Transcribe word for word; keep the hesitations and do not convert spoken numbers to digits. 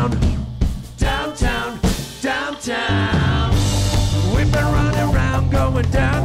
downtown, downtown, downtown. We've been running around going down.